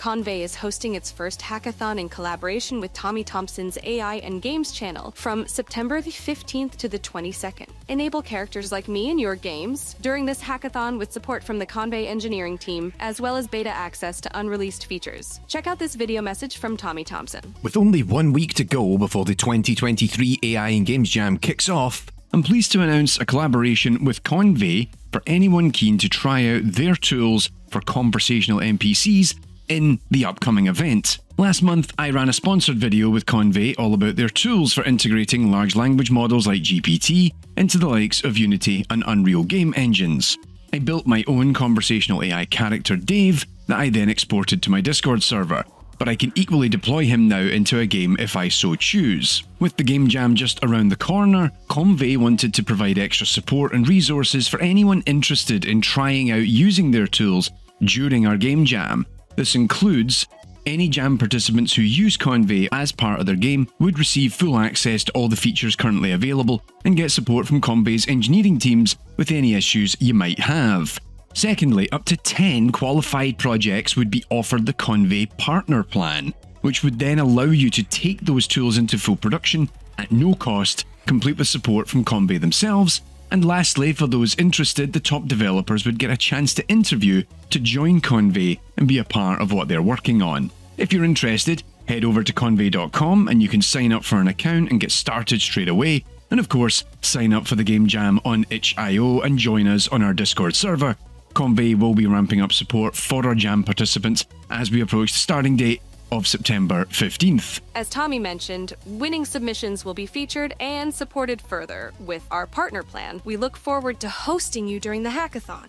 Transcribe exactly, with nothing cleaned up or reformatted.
Convai is hosting its first hackathon in collaboration with Tommy Thompson's A I and Games channel from September the fifteenth to the twenty-second. Enable characters like me in your games during this hackathon with support from the Convai engineering team, as well as beta access to unreleased features. Check out this video message from Tommy Thompson. With only one week to go before the twenty twenty-three A I and Games Jam kicks off, I'm pleased to announce a collaboration with Convai for anyone keen to try out their tools for conversational N P Cs in the upcoming event. Last month, I ran a sponsored video with Convai all about their tools for integrating large language models like G P T into the likes of Unity and Unreal game engines. I built my own conversational A I character, Dave, that I then exported to my Discord server, but I can equally deploy him now into a game if I so choose. With the game jam just around the corner, Convai wanted to provide extra support and resources for anyone interested in trying out using their tools during our game jam. This includes any jam participants who use Convai as part of their game would receive full access to all the features currently available and get support from Convai's engineering teams with any issues you might have. Secondly, up to ten qualified projects would be offered the Convai Partner Plan, which would then allow you to take those tools into full production at no cost, complete with support from Convai themselves. And lastly, for those interested, the top developers would get a chance to interview to join Convai and be a part of what they're working on. If you're interested, head over to convai dot com and you can sign up for an account and get started straight away. And of course, sign up for the game jam on itch dot i o and join us on our Discord server. Convai will be ramping up support for our jam participants as we approach the starting date of September fifteenth. As Tommy mentioned, winning submissions will be featured and supported further with our partner plan. We look forward to hosting you during the hackathon.